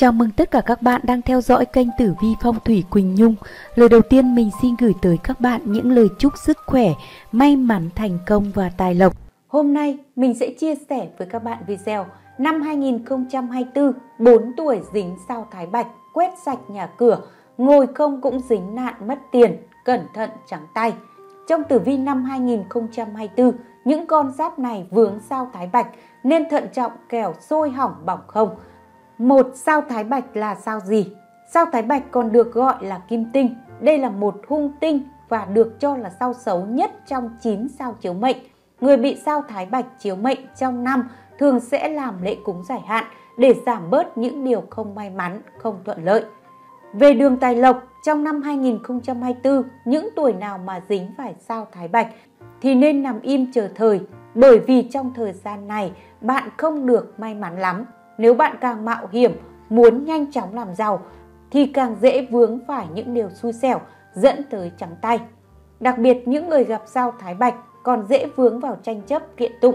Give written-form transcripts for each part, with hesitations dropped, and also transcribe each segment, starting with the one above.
Chào mừng tất cả các bạn đang theo dõi kênh Tử Vi Phong Thủy Quỳnh Nhung. Lời đầu tiên mình xin gửi tới các bạn những lời chúc sức khỏe, may mắn, thành công và tài lộc. Hôm nay mình sẽ chia sẻ với các bạn video năm 2024, 4 tuổi dính sao Thái Bạch, quét sạch nhà cửa, ngồi không cũng dính nạn mất tiền, cẩn thận trắng tay. Trong tử vi năm 2024, những con giáp này vướng sao Thái Bạch nên thận trọng kẻo sôi hỏng bỏng không. Một, sao Thái Bạch là sao gì? Sao Thái Bạch còn được gọi là kim tinh. Đây là một hung tinh và được cho là sao xấu nhất trong 9 sao chiếu mệnh. Người bị sao Thái Bạch chiếu mệnh trong năm thường sẽ làm lễ cúng giải hạn để giảm bớt những điều không may mắn, không thuận lợi. Về đường tài lộc, trong năm 2024, những tuổi nào mà dính phải sao Thái Bạch thì nên nằm im chờ thời, bởi vì trong thời gian này bạn không được may mắn lắm. Nếu bạn càng mạo hiểm, muốn nhanh chóng làm giàu thì càng dễ vướng phải những điều xui xẻo dẫn tới trắng tay. Đặc biệt những người gặp sao Thái Bạch còn dễ vướng vào tranh chấp kiện tụng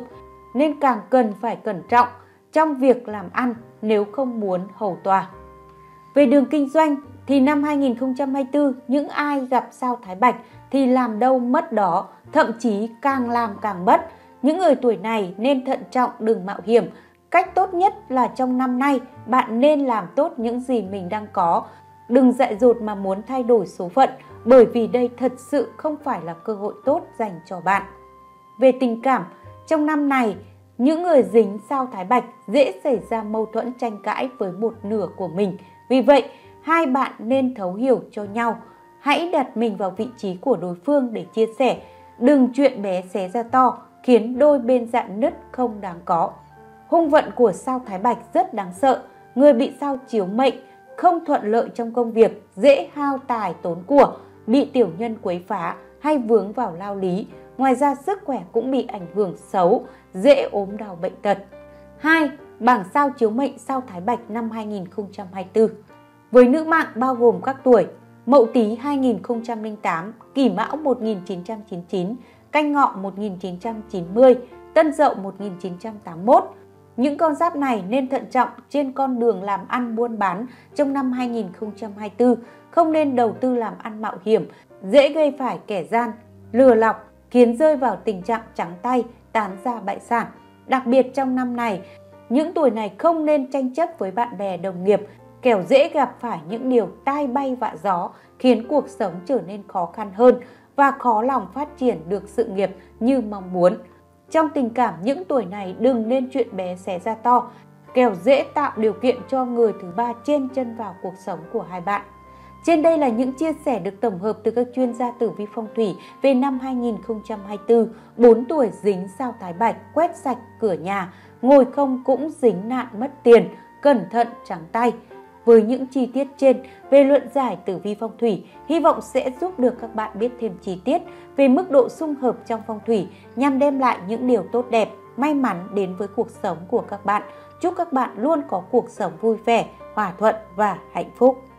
nên càng cần phải cẩn trọng trong việc làm ăn nếu không muốn hầu tòa. Về đường kinh doanh thì năm 2024 những ai gặp sao Thái Bạch thì làm đâu mất đó, thậm chí càng làm càng mất. Những người tuổi này nên thận trọng đừng mạo hiểm. Cách tốt nhất là trong năm nay bạn nên làm tốt những gì mình đang có. Đừng dại dột mà muốn thay đổi số phận, bởi vì đây thật sự không phải là cơ hội tốt dành cho bạn. Về tình cảm, trong năm này, những người dính sao Thái Bạch dễ xảy ra mâu thuẫn tranh cãi với một nửa của mình. Vì vậy, hai bạn nên thấu hiểu cho nhau. Hãy đặt mình vào vị trí của đối phương để chia sẻ. Đừng chuyện bé xé ra to, khiến đôi bên rạn nứt không đáng có. Hung vận của sao Thái Bạch rất đáng sợ. Người bị sao chiếu mệnh không thuận lợi trong công việc, dễ hao tài tốn của, bị tiểu nhân quấy phá hay vướng vào lao lý. Ngoài ra sức khỏe cũng bị ảnh hưởng xấu, dễ ốm đau bệnh tật. 2. Bảng sao chiếu mệnh sao Thái Bạch năm 2024. Với nữ mạng bao gồm các tuổi Mậu Tý 2008, Kỷ Mão 1999, Canh Ngọ 1990, Tân Dậu 1981. Những con giáp này nên thận trọng trên con đường làm ăn buôn bán trong năm 2024, không nên đầu tư làm ăn mạo hiểm, dễ gây phải kẻ gian, lừa lọc, khiến rơi vào tình trạng trắng tay, tán gia bại sản. Đặc biệt trong năm này, những tuổi này không nên tranh chấp với bạn bè đồng nghiệp, kẻo dễ gặp phải những điều tai bay vạ gió, khiến cuộc sống trở nên khó khăn hơn và khó lòng phát triển được sự nghiệp như mong muốn. Trong tình cảm, những tuổi này đừng nên chuyện bé xé ra to, kẻo dễ tạo điều kiện cho người thứ ba chen chân vào cuộc sống của hai bạn. Trên đây là những chia sẻ được tổng hợp từ các chuyên gia tử vi phong thủy về năm 2024, 4 tuổi dính sao Thái Bạch, quét sạch cửa nhà, ngồi không cũng dính nạn mất tiền, cẩn thận trắng tay. Với những chi tiết trên về luận giải tử vi phong thủy, hy vọng sẽ giúp được các bạn biết thêm chi tiết về mức độ xung hợp trong phong thủy nhằm đem lại những điều tốt đẹp, may mắn đến với cuộc sống của các bạn. Chúc các bạn luôn có cuộc sống vui vẻ, hòa thuận và hạnh phúc.